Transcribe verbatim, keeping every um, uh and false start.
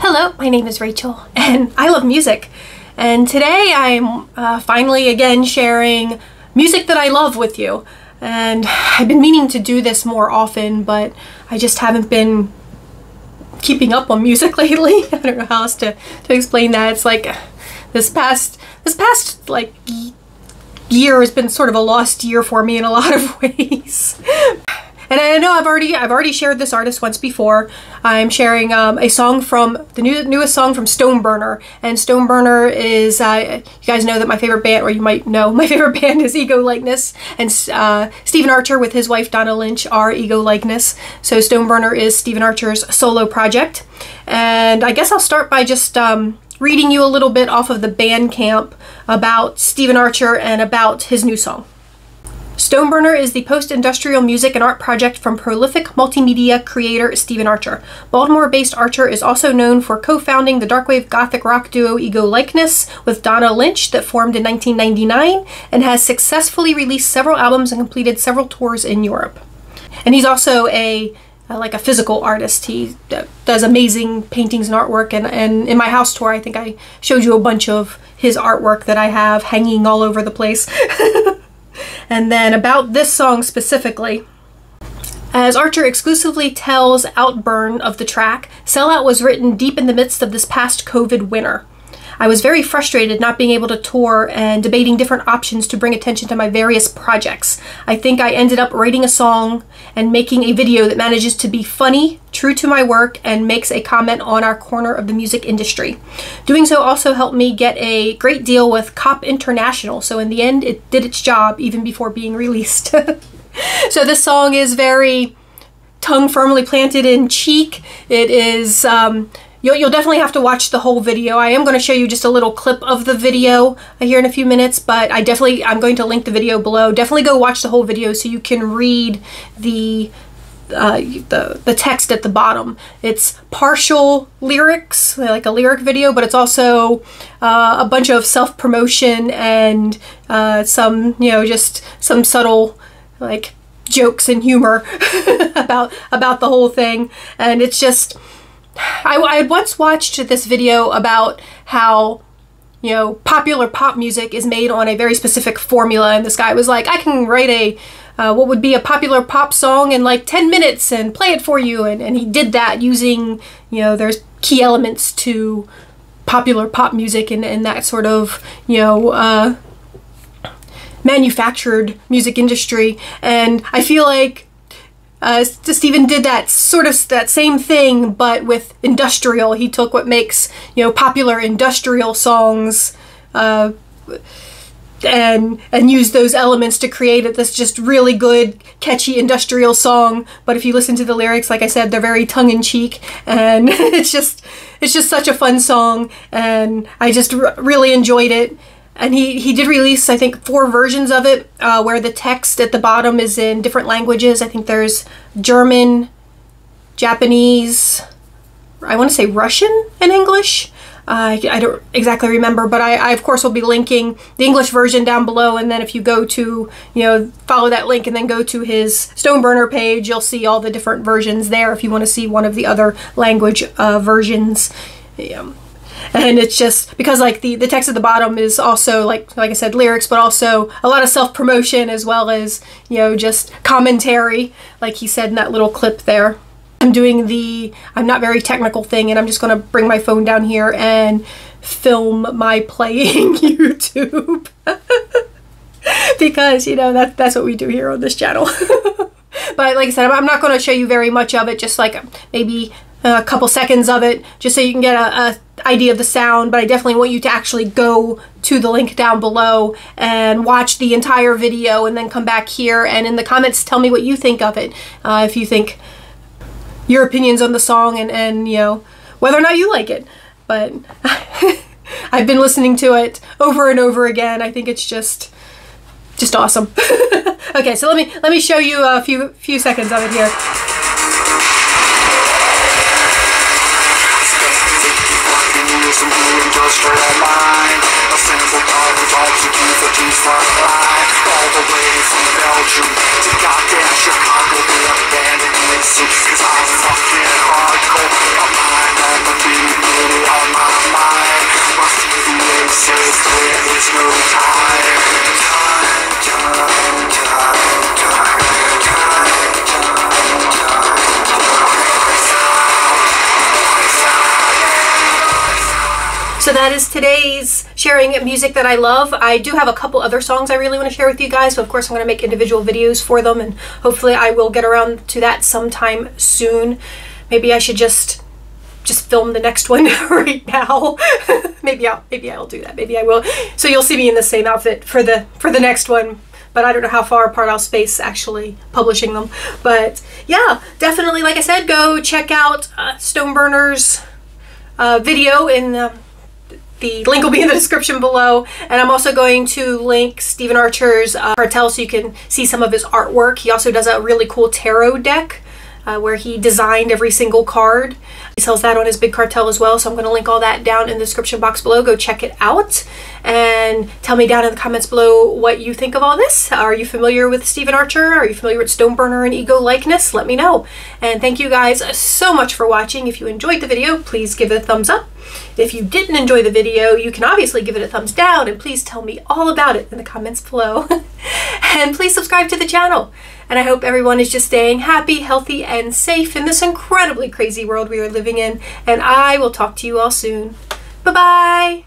Hello, my name is Rachel and I love music, and today I'm uh, finally again sharing music that I love with you. And I've been meaning to do this more often, but I just haven't been keeping up on music lately. I don't know how else to, to explain that. It's like this past this past like year has been sort of a lost year for me in a lot of ways. And I know I've already I've already shared this artist once before. I'm sharing um, a song from the new, newest song from Stoneburner, and Stoneburner is uh, you guys know that my favorite band, or you might know my favorite band, is Ego Likeness, and uh, Steven Archer with his wife Donna Lynch are Ego Likeness. So Stoneburner is Steven Archer's solo project, and I guess I'll start by just um, reading you a little bit off of the Bandcamp about Steven Archer and about his new song. Stoneburner is the post-industrial music and art project from prolific multimedia creator Steven Archer. Baltimore-based Archer is also known for co-founding the darkwave gothic rock duo Ego Likeness with Donna Lynch that formed in nineteen ninety-nine, and has successfully released several albums and completed several tours in Europe. And he's also a like a physical artist. He does amazing paintings and artwork, and, and in my house tour I think I showed you a bunch of his artwork that I have hanging all over the place. And then about this song specifically. As Archer exclusively tells Outburn of the track, Sellout was written deep in the midst of this past COVID winter. I was very frustrated not being able to tour and debating different options to bring attention to my various projects. I think I ended up writing a song and making a video that manages to be funny, true to my work, and makes a comment on our corner of the music industry. Doing so also helped me get a great deal with Cop International, so in the end it did its job even before being released. So this song is very tongue firmly planted in cheek. It is... Um, You'll, you'll definitely have to watch the whole video. I am going to show you just a little clip of the video here in a few minutes, but I definitely, I'm going to link the video below. Definitely go watch the whole video so you can read the, uh, the, the text at the bottom. It's partial lyrics, like a lyric video, but it's also uh, a bunch of self-promotion and uh, some, you know, just some subtle, like, jokes and humor about, about the whole thing. And it's just... I, I had once watched this video about how, you know, popular pop music is made on a very specific formula, and this guy was like, I can write a, uh, what would be a popular pop song in like ten minutes and play it for you, and, and he did that using, you know, there's key elements to popular pop music and, and that sort of, you know, uh, manufactured music industry, and I feel like Uh, Steven did that sort of that same thing, but with industrial. He took what makes, you know, popular industrial songs, uh, and and used those elements to create it. That's just really good, catchy industrial song. But if you listen to the lyrics, like I said, they're very tongue in cheek, and it's just it's just such a fun song, and I just r really enjoyed it. And he, he did release, I think, four versions of it, uh, where the text at the bottom is in different languages. I think there's German, Japanese, I want to say Russian and English. Uh, I don't exactly remember, but I, I, of course, will be linking the English version down below. And then if you go to, you know, follow that link and then go to his Stoneburner page, you'll see all the different versions there if you want to see one of the other language uh, versions. Yeah. And it's just because like the, the text at the bottom is also like, like I said, lyrics, but also a lot of self-promotion as well as, you know, just commentary, like he said in that little clip there. I'm doing the, I'm not very technical thing, and I'm just going to bring my phone down here and film my playing YouTube because, you know, that, that's what we do here on this channel. But like I said, I'm not going to show you very much of it, just like maybe a couple seconds of it, just so you can get a, a idea of the sound, but I definitely want you to actually go to the link down below and watch the entire video and then come back here and in the comments tell me what you think of it. Uh, if you think your opinions on the song and, and you know, whether or not you like it. But I've been listening to it over and over again. I think it's just just awesome. Okay, so let me let me show you a few few seconds of it here. Cause I'm fucking hardcore. I'm high on the beat. So that is today's sharing music that I love. I do have a couple other songs I really want to share with you guys, so of course I'm going to make individual videos for them, and hopefully I will get around to that sometime soon. Maybe I should just just film the next one right now. maybe I'll maybe I'll do that. Maybe I will. So you'll see me in the same outfit for the for the next one. But I don't know how far apart I'll space actually publishing them. But yeah, definitely, like I said, go check out uh, Stoneburner's uh, video in the, the link will be in the description below. And I'm also going to link Steven Archer's uh, Cartel so you can see some of his artwork. He also does a really cool tarot deck uh, where he designed every single card. He sells that on his Big Cartel as well. So I'm going to link all that down in the description box below. Go check it out. And tell me down in the comments below what you think of all this. Are you familiar with Steven Archer? Are you familiar with Stoneburner and Ego Likeness? Let me know. And thank you guys so much for watching. If you enjoyed the video, please give it a thumbs up. If you didn't enjoy the video, you can obviously give it a thumbs down, and please tell me all about it in the comments below. And please subscribe to the channel. And I hope everyone is just staying happy, healthy, and safe in this incredibly crazy world we are living in. And I will talk to you all soon. Bye-bye.